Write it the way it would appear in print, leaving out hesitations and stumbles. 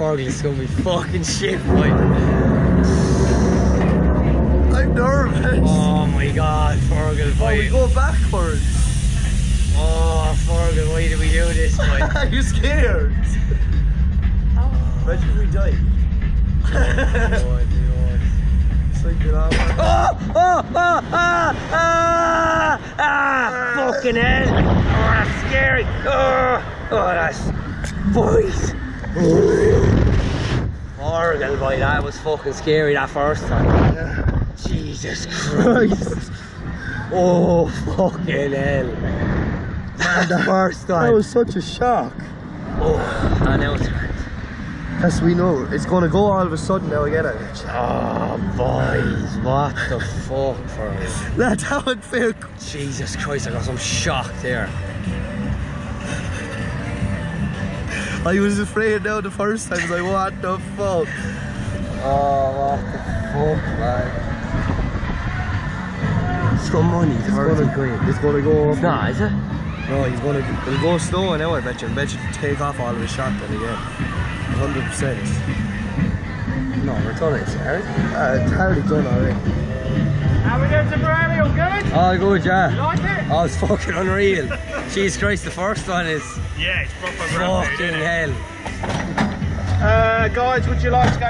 fogless gonna be fucking shit, boy. I'm nervous. Oh my god, Fergal, boy. Oh, we go backwards. Oh, Fergal, why do we do this, boy? You're scared. Oh. Imagine if we die. Oh, fucking hell! Oh, that's scary! Oh, that's boys! Horrible, boy, that was fucking scary that first time. Yeah. Jesus Christ! Oh, fucking hell! Man, the first time! That was such a shock! Oh, I know it's right. Yes, we know. It's going to go all of a sudden now, I get it. Oh, boys, what the fuck, for me? That's how it felt. Jesus Christ, I got some shock there. I was afraid now the first time, I was like, what the fuck? Oh, what the fuck, man. It's got money, it's going to go up. It's not, is it? No, he's going to go slow now, I bet you. I bet you take off all of his shot then again. 100%. No, we're done it, Jared. It's already done already. How we doing, Temporary? All good? All good, yeah. You like it? Oh, it's fucking unreal. Jesus Christ, the first one is... Yeah, it's proper fucking rampage, isn't it? Hell. Guys, would you like to go...